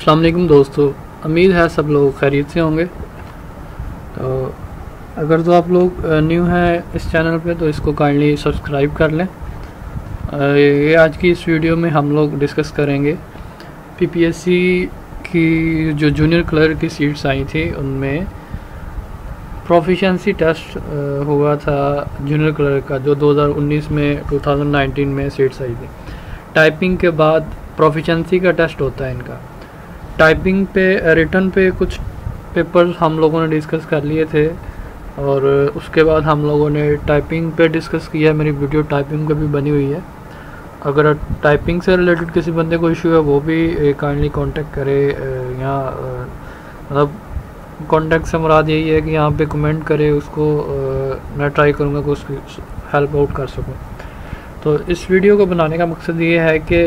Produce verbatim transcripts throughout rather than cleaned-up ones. अस्सलाम वालेकुम दोस्तों, उम्मीद है सब लोग खैरियत से होंगे। तो अगर तो आप लोग न्यू हैं इस चैनल पे तो इसको काइंडली सब्सक्राइब कर लें। ये आज की इस वीडियो में हम लोग डिस्कस करेंगे पीपीएससी की जो जूनियर क्लर्क की सीट्स आई थी उनमें प्रोफिशेंसी टेस्ट हुआ था जूनियर क्लर्क का, जो दो हज़ार उन्नीस में दो हज़ार उन्नीस में सीट्स आई थी। टाइपिंग के बाद प्रोफिशेंसी का टेस्ट होता है इनका। टाइपिंग पे रिटर्न पे कुछ पेपर्स हम लोगों ने डिस्कस कर लिए थे और उसके बाद हम लोगों ने टाइपिंग पे डिस्कस किया। मेरी वीडियो टाइपिंग पे भी बनी हुई है, अगर टाइपिंग से रिलेटेड किसी बंदे को इशू है वो भी काइंडली कांटेक्ट करे। यहाँ मतलब कांटेक्ट से मुराद यही है कि यहाँ पे कमेंट करे, उसको मैं ट्राई करूँगा कि उसकी हेल्प आउट कर सकूँ। तो इस वीडियो को बनाने का मकसद ये है कि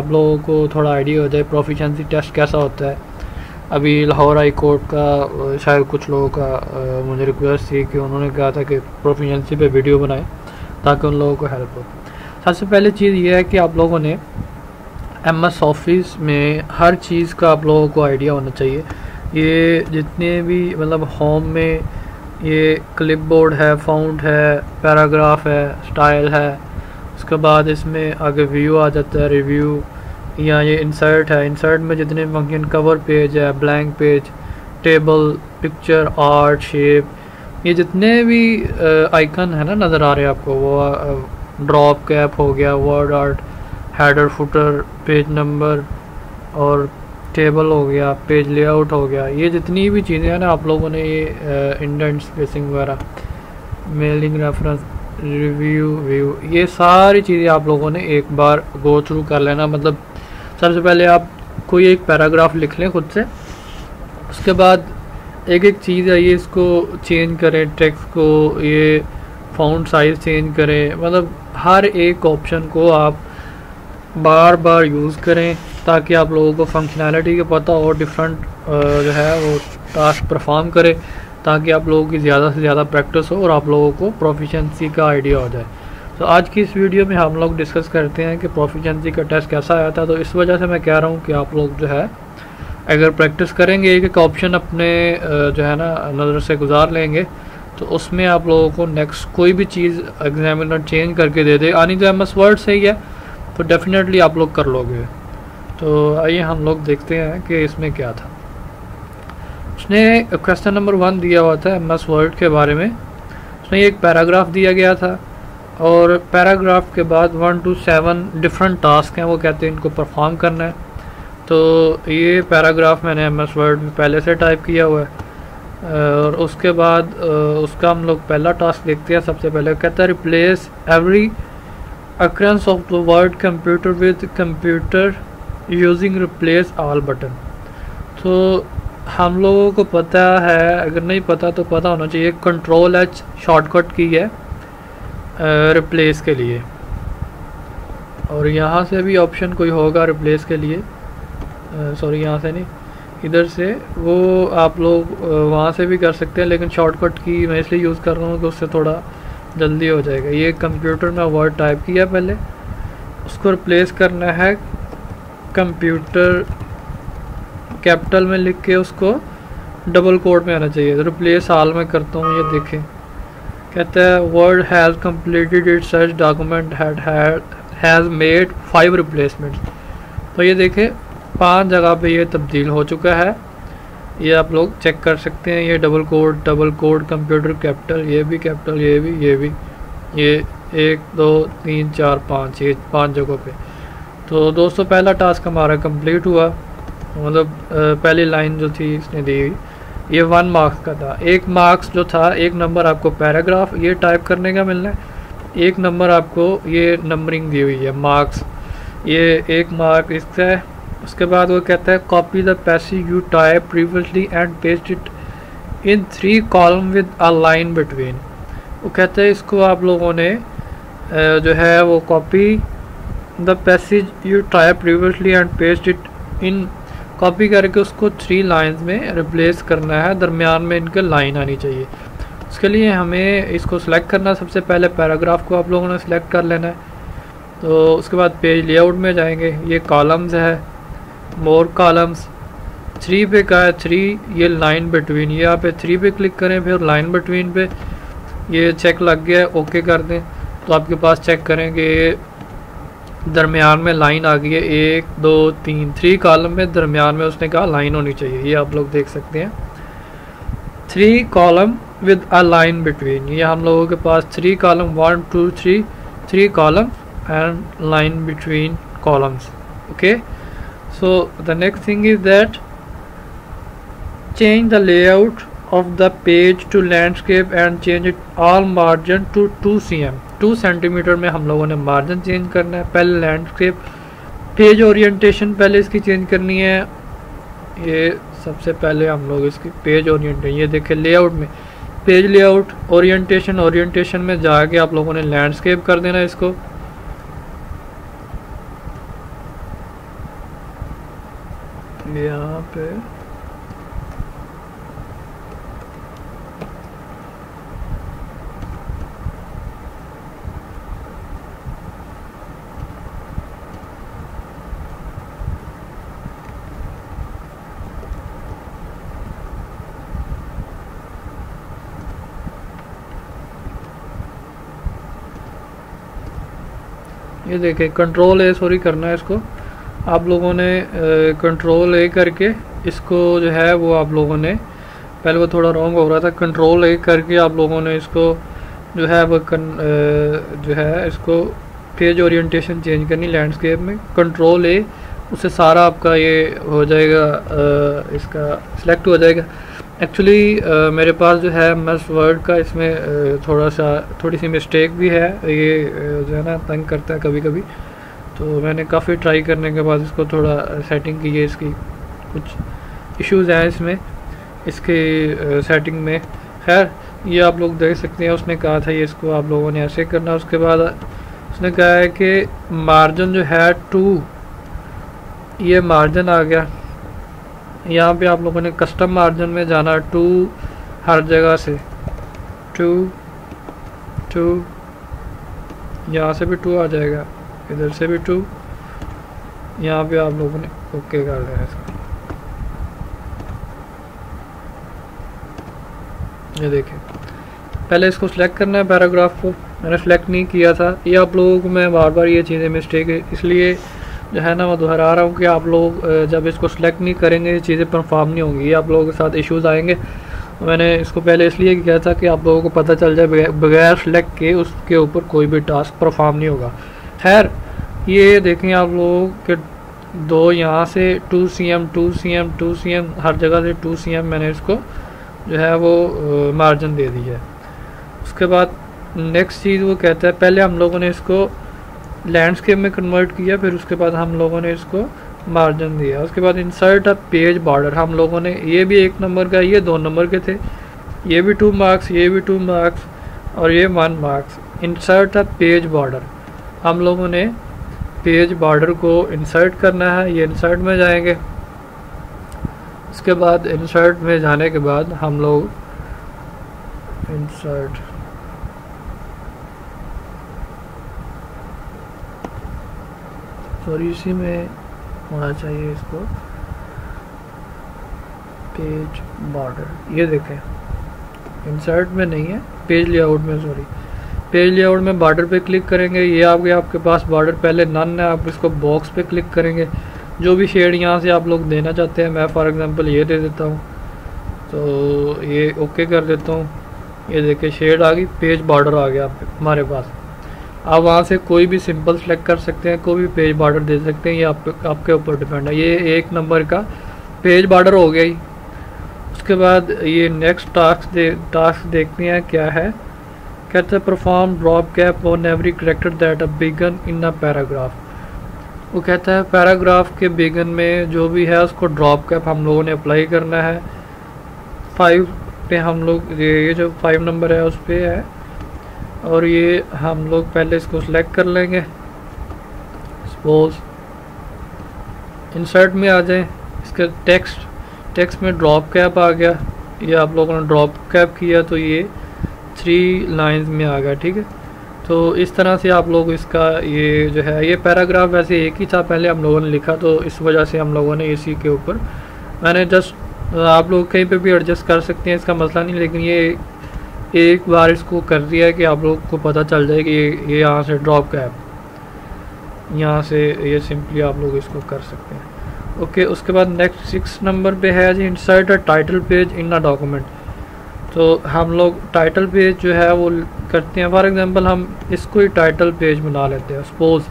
आप लोगों को थोड़ा आइडिया हो जाए प्रोफिशेंसी टेस्ट कैसा होता है। अभी लाहौर हाई कोर्ट का शायद कुछ लोगों का मुझे रिक्वेस्ट थी कि उन्होंने कहा था कि प्रोफिशेंसी पे वीडियो बनाएं ताकि उन लोगों को हेल्प हो। सबसे पहले चीज़ ये है कि आप लोगों ने एम एस ऑफिस में हर चीज़ का आप लोगों को आइडिया होना चाहिए। ये जितने भी मतलब होम में ये क्लिप बोर्ड है, फाउंट है, पैराग्राफ है, स्टाइल है, उसके बाद इसमें आगे व्यू आ जाता है, रिव्यू, या ये इंसर्ट है। इंसर्ट में जितने फंक्शन कवर पेज है, blank page, table, picture, art, shape, ये जितने भी आइकन है ना नज़र आ रहे हैं आपको, वो ड्रॉप कैप हो गया, word art, header, footer, page number और टेबल हो गया, पेज लेआउट हो गया, ये जितनी भी चीज़ें हैं ना आप लोगों ने ये इंडेंट स्पेसिंग वगैरह, मेलिंग रेफरेंस, रिव्यू व्यू, ये सारी चीज़ें आप लोगों ने एक बार गो थ्रू कर लेना। मतलब सबसे पहले आप कोई एक पैराग्राफ लिख लें खुद से, उसके बाद एक एक चीज़ है ये इसको चेंज करें, टेक्स्ट को, ये फ़ॉन्ट साइज़ चेंज करें, मतलब हर एक ऑप्शन को आप बार बार यूज़ करें ताकि आप लोगों को फंक्शनैलिटी का पता हो, डिफरेंट जो है वो टास्क परफॉर्म करें, ताकि आप लोगों की ज़्यादा से ज़्यादा प्रैक्टिस हो और आप लोगों को प्रोफिशेंसी का आइडिया हो जाए। तो आज की इस वीडियो में हम लोग डिस्कस करते हैं कि प्रोफिशेंसी का टेस्ट कैसा आया था। तो इस वजह से मैं कह रहा हूँ कि आप लोग जो है अगर प्रैक्टिस करेंगे, एक एक ऑप्शन अपने जो है ना नज़र से गुजार लेंगे, तो उसमें आप लोगों को नेक्स्ट कोई भी चीज़ एग्जामिनर चेंज करके दे दे, आनी तो एम एस वर्ड से ही है, तो डेफिनेटली आप लोग कर लोगे। तो आइए हम लोग देखते हैं कि इसमें क्या था। उसने क्वेश्चन नंबर वन दिया हुआ था एम एस वर्ड के बारे में। उसमें एक पैराग्राफ दिया गया था और पैराग्राफ के बाद one two seven different task हैं, वो कहते हैं इनको परफॉर्म करना है। तो ये पैराग्राफ मैंने एम एस वर्ड में पहले से टाइप किया हुआ है और उसके बाद उसका हम लोग पहला टास्क देखते हैं। सबसे पहले कहता है replace every occurrence of the word computer with computer using replace all button. तो हम लोगों को पता है, अगर नहीं पता तो पता होना चाहिए, कंट्रोल एच शॉर्टकट की है रिप्लेस के लिए, और यहाँ से भी ऑप्शन कोई होगा रिप्लेस के लिए, सॉरी यहाँ से नहीं इधर से, वो आप लोग वहाँ से भी कर सकते हैं, लेकिन शॉर्टकट की मैं इसलिए यूज़ कर रहा हूँ कि उससे थोड़ा जल्दी हो जाएगा। ये कंप्यूटर में वर्ड टाइप किया पहले, उसको रिप्लेस करना है कंप्यूटर कैपिटल में लिख के, उसको डबल कोट में आना चाहिए, तो रिप्लेस आल में करता हूँ। ये देखें कहता है word has completed it search document has made five replacement. तो ये देखें पांच जगह पे ये तब्दील हो चुका है, ये आप लोग चेक कर सकते हैं। ये double quote double quote computer capital, ये भी कैपिटल, ये भी ये भी ये एक दो तीन चार पाँच, ये पाँच जगहों पर। तो दोस्तों पहला टास्क हमारा कम्प्लीट हुआ, मतलब पहली लाइन जो थी इसने दी हुई, ये वन मार्क्स का था। एक मार्क्स जो था, एक नंबर आपको पैराग्राफ ये टाइप करने का मिलना है, एक नंबर आपको ये नंबरिंग दी हुई है मार्क्स, ये एक मार्क इसका है। उसके बाद वो कहता है copy the passage you type previously and paste it in three column with a line between. वो कहता है इसको आप लोगों ने जो है वो copy the passage you type previously and paste it in, copy करके उसको थ्री लाइंस में रिप्लेस करना है, दरमियान में इनके लाइन आनी चाहिए। उसके लिए हमें इसको सिलेक्ट करना है, सबसे पहले पैराग्राफ को आप लोगों ने सिलेक्ट कर लेना है। तो उसके बाद पेज लेआउट में जाएंगे, ये कॉलम्स है, मोर कॉलम्स, थ्री पे का है थ्री, ये लाइन बिटवीन, ये यहाँ पे थ्री पे क्लिक करें फिर लाइन बिटवीन पे ये चेक लग गया है, ओके कर दें तो आपके पास चेक करें कि दरमियान में लाइन आ गई है। एक दो तीन, थ्री कॉलम में दरमियान में उसने कहा लाइन होनी चाहिए, ये आप लोग देख सकते हैं three column with a line between. ये हम लोगों के पास three column, one two three, three column and line between columns. Okay, so the next thing is that change the layout of the page to landscape and change it all margin to two c m two centimetre में हम लोगों ने margin change करना है। पहले landscape page orientation पहले इसकी change करनी है। ये सबसे पहले हम लोग इसकी पेज ओरिएंटेशन, ये देखें लेआउट में पेज लेआउट ओरिएंटेशन, ओरिएंटेशन में जाके आप लोगों ने लैंडस्केप कर देना इसको। यहाँ पे ये देखें कंट्रोल ए सॉरी करना है इसको, आप लोगों ने कंट्रोल ए करके इसको जो है वो आप लोगों ने, पहले वो थोड़ा रॉन्ग हो रहा था, कंट्रोल ए करके आप लोगों ने इसको जो है वो कन, जो है इसको पेज ओरिएंटेशन चेंज करनी लैंडस्केप में, कंट्रोल ए, उससे सारा आपका ये हो जाएगा, इसका सिलेक्ट हो जाएगा। एक्चुअली मेरे पास जो है एमएस वर्ड का इसमें थोड़ा सा थोड़ी सी मिस्टेक भी है, ये जो है ना तंग करता है कभी कभी, तो मैंने काफ़ी ट्राई करने के बाद इसको थोड़ा सेटिंग की है, इसकी कुछ इश्यूज हैं इसमें, इसके सेटिंग में। खैर ये आप लोग देख सकते हैं, उसने कहा था ये इसको आप लोगों ने ऐसे करना। उसके बाद उसने कहा है कि मार्जिन जो है टू, ये मार्जिन आ गया। यहाँ पे आप लोगों ने कस्टम मार्जिन में जाना, टू हर जगह से टू टू, यहाँ से भी टू आ जाएगा, इधर से भी टू, यहाँ पे आप लोगों ने ओके कर देना इसको। ये देखें पहले इसको सिलेक्ट करना है पैराग्राफ को, मैंने सेलेक्ट नहीं किया था। ये आप लोगों को मैं बार बार ये चीज़ें मिस्टेक है इसलिए जो है ना मैं दोहरा रहा हूँ कि आप लोग जब इसको सिलेक्ट नहीं करेंगे ये चीज़ें परफॉर्म नहीं होंगी, ये आप लोगों के साथ इश्यूज आएंगे। मैंने इसको पहले इसलिए किया था कि आप लोगों को पता चल जाए बगैर सिलेक्ट के उसके ऊपर कोई भी टास्क परफॉर्म नहीं होगा। खैर ये देखें आप लोग कि दो यहाँ से two c m two c m two c m हर जगह से टू सी एम मैंने इसको जो है वो मार्जिन दे दी है। उसके बाद नेक्स्ट चीज़ वो कहता है पहले हम लोगों ने इसको लैंडस्केप में कन्वर्ट किया, फिर उसके बाद हम लोगों ने इसको मार्जिन दिया। उसके बाद इंसर्ट अ पेज बॉर्डर, हम लोगों ने ये भी एक नंबर का, ये दो नंबर के थे, ये भी टू मार्क्स, ये भी टू मार्क्स और ये one marks. Insert a page border, हम लोगों ने पेज बॉर्डर को इंसर्ट करना है, ये इंसर्ट में जाएंगे। उसके बाद इंसर्ट में जाने के बाद हम लोग इंसर्ट सॉरी इसी में होना चाहिए इसको पेज बॉर्डर। ये देखें इंसर्ट में नहीं है, पेज लेआउट में, सॉरी पेज लेआउट में बॉर्डर पे क्लिक करेंगे। ये आ गया आपके पास बॉर्डर, पहले नन है, आप इसको बॉक्स पे क्लिक करेंगे, जो भी शेड यहाँ से आप लोग देना चाहते हैं, मैं फॉर एग्जांपल ये दे देता हूँ, तो ये ओके कर देता हूँ। ये देखिए शेड आ गई, पेज बॉर्डर आ गया आप हमारे पास। आप वहाँ से कोई भी सिंपल सेलेक्ट कर सकते हैं, कोई भी पेज बॉर्डर दे सकते हैं, ये आप, आपके ऊपर डिपेंड है। ये एक नंबर का पेज बॉर्डर हो गया ही। उसके बाद ये नेक्स्ट टास्क दे टास्क देखते हैं क्या है। कहते हैं perform drop cap on every character that a begin in a paragraph. वो कहता है पैराग्राफ के बिगन में जो भी है उसको ड्रॉप कैप हम लोगों ने अप्लाई करना है। फाइव पे हम लोग ये जो फाइव नंबर है उस पर है, और ये हम लोग पहले इसको सिलेक्ट कर लेंगे। सपोज इंसर्ट में आ जाए, इसके टेक्स्ट टेक्स्ट में ड्रॉप कैप आ गया, ये आप लोगों ने ड्रॉप कैप किया तो ये थ्री लाइंस में आ गया। ठीक है, तो इस तरह से आप लोग इसका ये जो है, ये पैराग्राफ वैसे एक ही था पहले हम लोगों ने लिखा, तो इस वजह से हम लोगों ने इसी के ऊपर मैंने जस्ट, आप लोग कहीं पे भी एडजस्ट कर सकते हैं, इसका मसला नहीं, लेकिन ये एक बार इसको कर दिया है कि आप लोग को पता चल जाए कि ये ये यहाँ से ड्रॉप का है, यहाँ से ये सिंपली आप लोग इसको कर सकते हैं। ओके, उसके बाद नेक्स्ट सिक्स नंबर पे है जी insert a title page in a document. तो हम लोग टाइटल पेज जो है वो करते हैं, फॉर एग्जांपल हम इसको ही टाइटल पेज बना लेते हैं सपोज,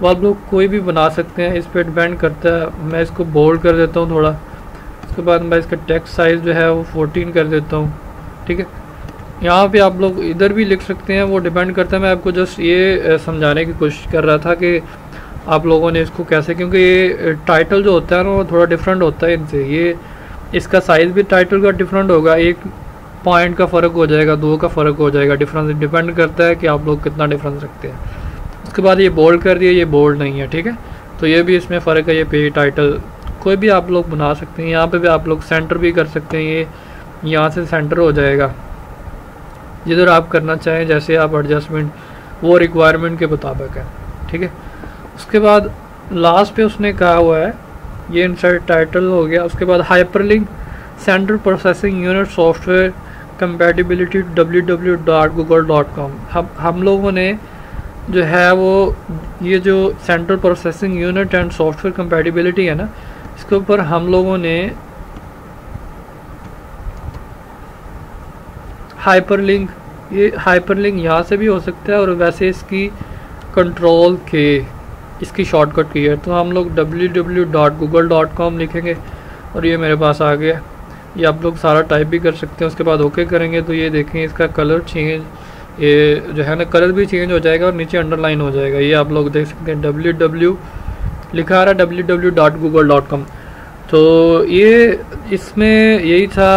वो आप लोग कोई भी बना सकते हैं, इस पर डिपेंड करता है। मैं इसको बोल्ड कर देता हूँ थोड़ा, उसके बाद मैं इसका टेक्स्ट साइज़ जो है वो फोर्टीन कर देता हूँ, ठीक है। यहाँ पे आप लोग इधर भी लिख सकते हैं, वो डिपेंड करता है। मैं आपको जस्ट ये समझाने की कोशिश कर रहा था कि आप लोगों ने इसको कैसे, क्योंकि ये टाइटल जो होता है ना वो थोड़ा डिफरेंट होता है इनसे, ये इसका साइज़ भी टाइटल का डिफरेंट होगा, एक पॉइंट का फ़र्क हो जाएगा, दो का फ़र्क हो जाएगा डिफरेंस, डिपेंड करता है कि आप लोग कितना डिफरेंस रखते हैं। उसके बाद ये बोल्ड कर दिया, ये बोल्ड नहीं है, ठीक है, तो ये भी इसमें फ़र्क है। ये पेज टाइटल कोई भी आप लोग बना सकते हैं, यहाँ पे भी आप लोग सेंटर भी कर सकते हैं, ये यहाँ से सेंटर हो जाएगा जिधर आप करना चाहें, जैसे आप एडजस्टमेंट, वो रिक्वायरमेंट के मुताबिक है, ठीक है। उसके बाद लास्ट पे उसने कहा हुआ है ये इंसर्ट टाइटल हो गया, उसके बाद hyperlink central processing unit software compatibility W W W dot Google dot com. हम हम लोगों ने जो है वो ये जो central processing unit and software compatibility है ना, इसके ऊपर हम लोगों ने हाइपरलिंक, ये हाइपरलिंक यहाँ से भी हो सकता है, और वैसे इसकी कंट्रोल के, इसकी शॉर्टकट की है, तो हम लोग W W W dot Google dot com लिखेंगे और ये मेरे पास आ गया। ये आप लोग सारा टाइप भी कर सकते हैं, उसके बाद ओके करेंगे तो ये देखें इसका कलर चेंज, ये जो है ना कलर भी चेंज हो जाएगा और नीचे अंडरलाइन हो जाएगा, ये आप लोग देख सकते हैं। डब्ल्यू डब्ल्यू लिखा आ रहा है W W dot Google dot com. तो ये इसमें यही था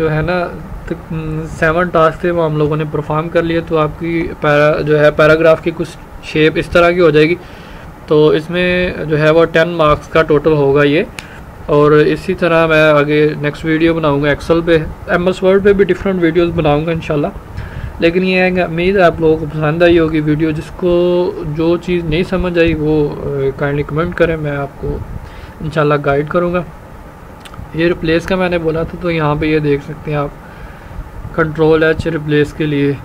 जो है ना, सेवन टास्क थे, वो हम लोगों ने परफॉर्म कर लिए। तो आपकी पैरा जो है पैराग्राफ की कुछ शेप इस तरह की हो जाएगी, तो इसमें जो है वो टेन मार्क्स का टोटल होगा ये। और इसी तरह मैं आगे नेक्स्ट वीडियो बनाऊंगा एक्सेल पे, एम एस वर्ड पर भी डिफरेंट वीडियोस बनाऊंगा इंशाल्लाह। लेकिन ये है कि उम्मीद आप लोगों को पसंद आई होगी वीडियो, जिसको जो चीज़ नहीं समझ आई वो काइंडली कमेंट करें, मैं आपको इंशाल्लाह गाइड करूँगा। ये रिप्लेस का मैंने बोला था, तो यहाँ पर ये देख सकते हैं आप कंट्रोल एच रिप्लेस के लिए,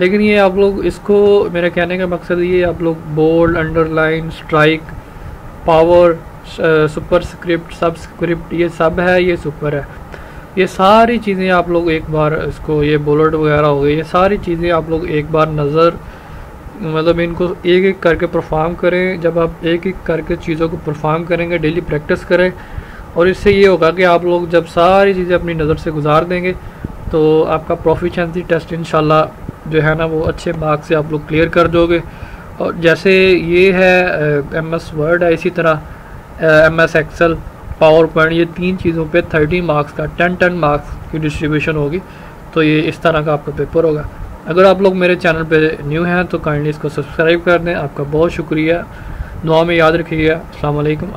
लेकिन ये आप लोग इसको, मेरा कहने का मकसद ये, आप लोग bold, underline, strike, power, superscript, subscript, ये सब है, ये सुपर है, ये सारी चीज़ें आप लोग एक बार इसको, ये बोलट वगैरह हो गई, ये सारी चीज़ें आप लोग एक बार नज़र, मतलब इनको एक एक करके परफॉर्म करें। जब आप एक एक करके चीज़ों को परफॉर्म करेंगे, डेली प्रैक्टिस करें, और इससे ये होगा कि आप लोग जब सारी चीज़ें अपनी नज़र से गुजार देंगे तो आपका प्रोफिशिएंसी टेस्ट इंशाल्लाह जो है ना वो अच्छे मार्क्स से आप लोग क्लियर कर दोगे। और जैसे ये है एम एस वर्ड है, इसी तरह M S Excel, PowerPoint, ये तीन चीज़ों पे तीस मार्क्स का टेन टेन मार्क्स की डिस्ट्रीब्यूशन होगी। तो ये इस तरह का आपका पेपर होगा। अगर आप लोग मेरे चैनल पे न्यू हैं तो काइंडली इसको सब्सक्राइब कर दें। आपका बहुत शुक्रिया, दुआ में याद रखिएगा। अस्सलाम वालेकुम।